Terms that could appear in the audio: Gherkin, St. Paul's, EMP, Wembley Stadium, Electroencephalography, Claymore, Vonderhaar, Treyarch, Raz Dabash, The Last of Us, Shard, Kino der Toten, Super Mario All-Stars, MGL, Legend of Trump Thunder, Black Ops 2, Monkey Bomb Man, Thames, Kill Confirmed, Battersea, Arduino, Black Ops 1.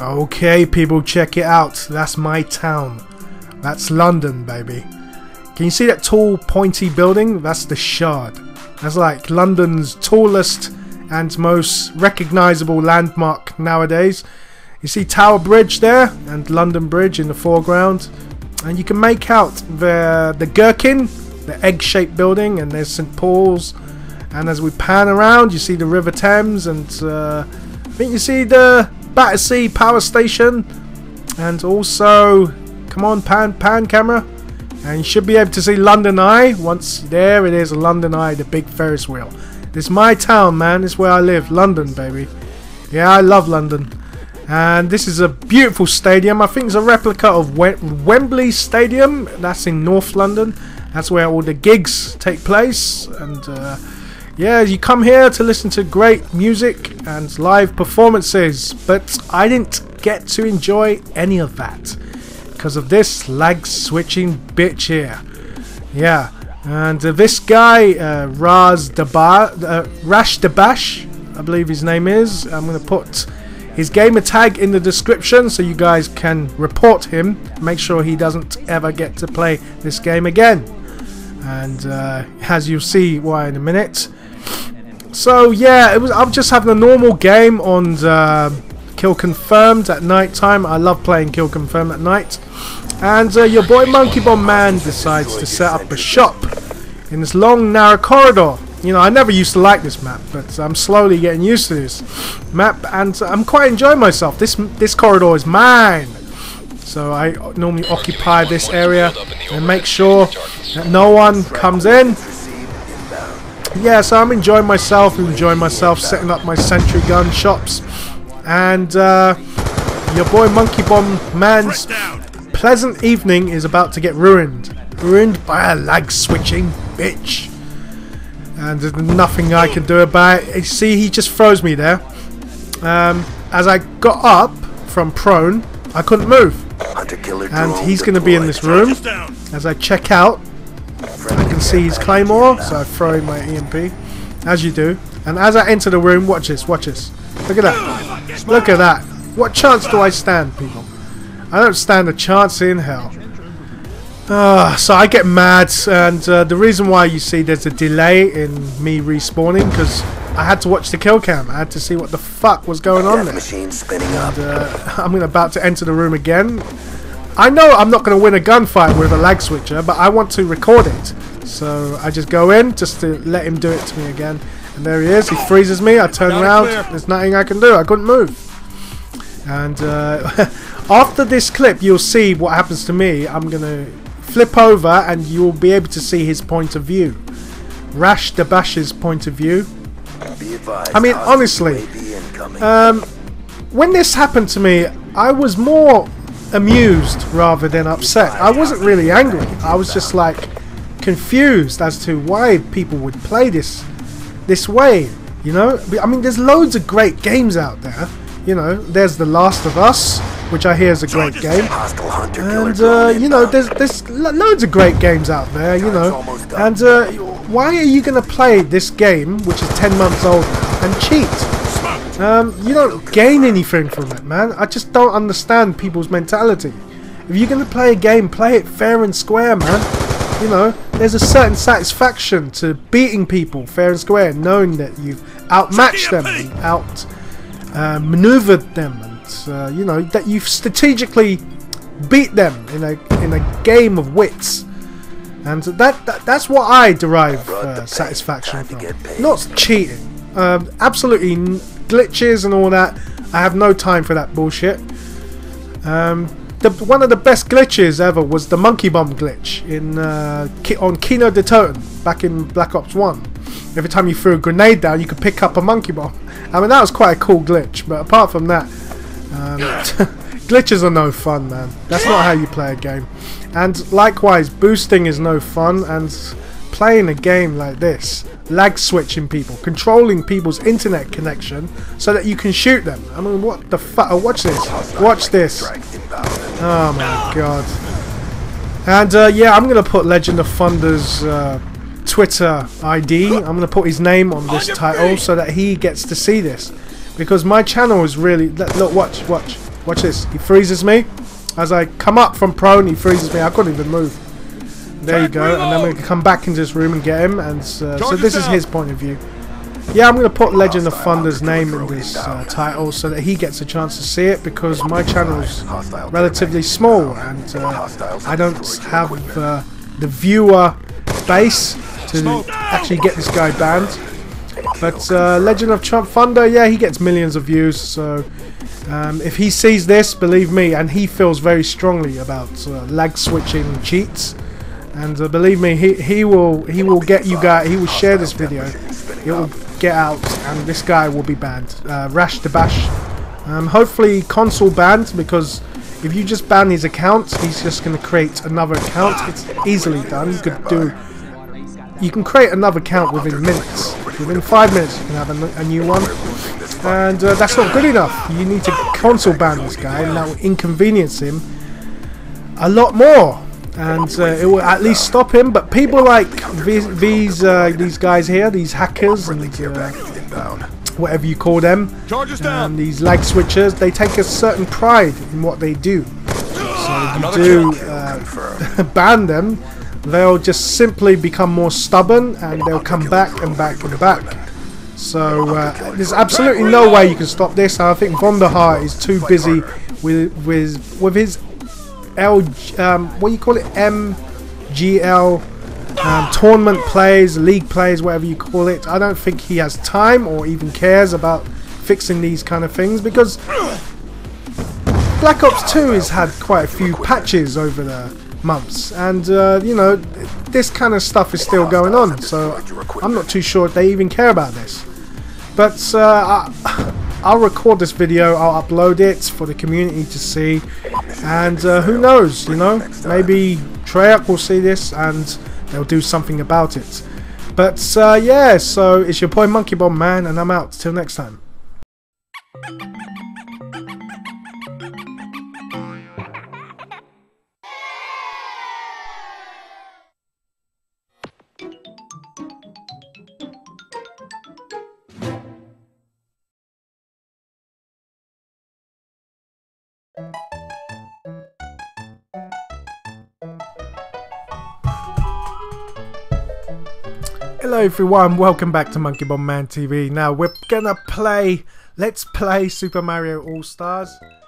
Okay, people, check it out. That's my town. That's London, baby. Can you see that tall, pointy building? That's the Shard. That's like London's tallest and most recognisable landmark nowadays. You see Tower Bridge there, and London Bridge in the foreground. And you can make out the Gherkin, the egg-shaped building, and there's St. Paul's. And as we pan around, you see the River Thames, and I think you see the Battersea power station. And also, come on, pan camera. And you should be able to see London Eye. Once there, it is London Eye, the big Ferris wheel. This is my town, man. This is where I live. London, baby. Yeah, I love London. And this is a beautiful stadium. I think it's a replica of Wembley Stadium. That's in North London. That's where all the gigs take place. And yeah, you come here to listen to great music and live performances. But I didn't get to enjoy any of that, because of this lag switching bitch here. Yeah, and this guy, Raz Dabash, I believe his name is. I'm going to put his gamer tag in the description so you guys can report him. Make sure he doesn't ever get to play this game again. And as you'll see why in a minute. So yeah, I'm just having a normal game on Kill Confirmed at night time. I love playing Kill Confirmed at night. And your boy Monkey Bomb Man decides to set up a shop in this long, narrow corridor. You know, I never used to like this map, but I'm slowly getting used to this map, and I'm quite enjoying myself. This corridor is mine. So I normally occupy this area and make sure that no one comes in. Yeah, so I'm enjoying myself, setting up my sentry gun shops. And your boy Monkey Bomb Man's pleasant evening is about to get ruined. Ruined by a lag switching bitch. And there's nothing I can do about it. You see, he just froze me there. As I got up from prone, I couldn't move. And he's going to be in this room. As I check out, I can see his Claymore, so I throw in my EMP. As you do. And as I enter the room, watch this, watch this. Look at that. Look at that. What chance do I stand, people? I don't stand a chance in hell. So I get mad, and the reason why you see there's a delay in me respawning, because I had to watch the kill cam. I had to see what the fuck was going on there. And, I'm about to enter the room again. I know I'm not going to win a gunfight with a lag switcher, but I want to record it. So I just go in just to let him do it to me again. And there he is, he freezes me, I turn around, there's nothing I can do, I couldn't move. And after this clip you'll see what happens to me. I'm going to flip over and you'll be able to see his point of view. Rash Dabash's point of view. I mean, honestly, when this happened to me, I was more amused rather than upset. I wasn't really angry, I was just like confused as to why people would play this way, you know. I mean, there's loads of great games out there, you know. There's The Last of Us, which I hear is a great game, and you know, there's loads of great games out there, you know. And why are you gonna play this game, which is 10 months old, and cheat? You don't gain anything from it, man. I just don't understand people's mentality. If you're gonna play a game, play it fair and square, man. You know, there's a certain satisfaction to beating people fair and square, knowing that you've outmatched them and out-maneuvered them, and you know, that you've strategically beat them in a game of wits. And that's what I derive satisfaction from. Not cheating, absolutely glitches and all that. I have no time for that bullshit. One of the best glitches ever was the Monkey Bomb glitch in on Kino der Toten back in Black Ops 1. Every time you threw a grenade down, you could pick up a monkey bomb. I mean, that was quite a cool glitch, but apart from that, glitches are no fun, man. That's not how you play a game. And likewise, boosting is no fun, and playing a game like this, lag switching people, controlling people's internet connection so that you can shoot them. I mean, what the fuck? Oh, watch this. Watch this. Oh my god. And yeah, I'm gonna put Legend of Thunder's Twitter ID. I'm gonna put his name on this title so that he gets to see this, because my channel is really... Look, watch, watch. Watch this. He freezes me. As I come up from prone, he freezes me. I couldn't even move. There you go. And then we can come back into this room and get him. And so this is his point of view. Yeah, I'm going to put Legend of Thunder's name in this title so that he gets a chance to see it, because my channel's relatively small and I don't have the viewer base to actually get this guy banned. But Legend of Trump Thunder, yeah, he gets millions of views, so if he sees this, believe me, and he feels very strongly about lag switching cheats, and believe me, he will get you guys, he will share this video, it will get out, and this guy will be banned. Raz Dabash, hopefully console banned, because if you just ban his account, he's just going to create another account. It's easily done. You could do, you can create another account within minutes. Within 5 minutes, you can have a new one, and that's not good enough. You need to console ban this guy, and that will inconvenience him a lot more, and it will at least stop him. But people like these guys here, these hackers, and whatever you call them, and these lag switchers, they take a certain pride in what they do. So if you do ban them, they'll just simply become more stubborn, and they'll come back and back and back. So there's absolutely no way you can stop this. I think Vonderhaar is too busy with his what do you call it, MGL tournament plays, league plays, whatever you call it. I don't think he has time or even cares about fixing these kind of things, because Black Ops 2 has had quite a few patches over the months, and you know, this kind of stuff is still going on, so I'm not too sure if they even care about this. But I'll record this video, I'll upload it for the community to see, and who knows, you know, maybe Treyarch will see this and they'll do something about it. But yeah, so it's your boy Monkey Bomb Man, and I'm out till next time. Hello everyone, welcome back to Monkey Bomb Man TV. Now we're gonna play, let's play Super Mario All-Stars.